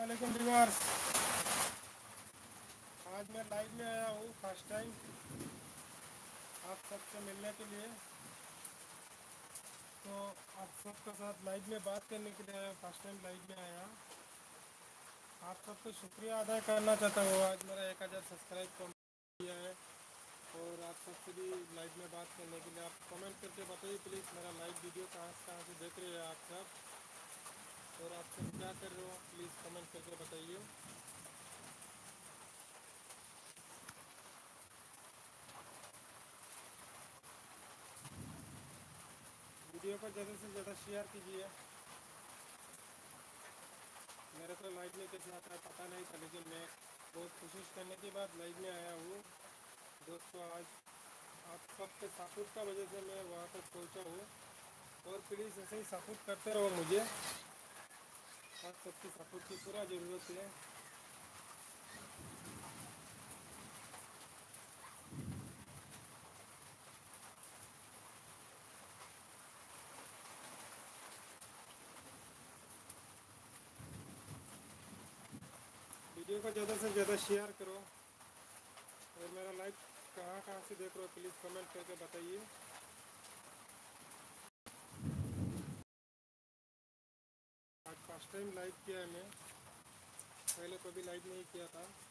अस्सलाम व्यूअर्स, आज मैं लाइव में आया हूँ फर्स्ट टाइम आप सबसे मिलने के लिए। तो आप सबके साथ लाइव में बात करने के लिए फर्स्ट टाइम लाइव में आया। आप सबको शुक्रिया अदा करना चाहता हूँ। आज मेरा 1000 सब्सक्राइब कम्प्लीट किया है और आप सबसे भी लाइव में बात करने के लिए आप कमेंट करके बताइए प्लीज़ मेरा लाइव वीडियो कहाँ से देख रहे हैं आप सब और आप सब क्या कर रहे हो, प्लीज़ कमेंट करके बताइए। वीडियो को ज़्यादा से ज़्यादा शेयर कीजिए। मेरे को लाइव में कैसे आता है पता नहीं था, लेकिन मैं बहुत कोशिश करने के बाद लाइव में आया हूँ दोस्तों। आज आप सबके सपोर्ट का वजह से मैं वहाँ तक पहुँचा हूँ और प्लीज़ ऐसे ही सपोर्ट करते रहो मुझे। आप सबकी सपोर्ट की पूरा जरूरत है। वीडियो को ज़्यादा से ज़्यादा शेयर करो और मेरा लाइव कहाँ से देख रहे हो प्लीज़ कमेंट करके बताइए। फर्स्ट टाइम लाइव किया है, मैं पहले कभी लाइव नहीं किया था।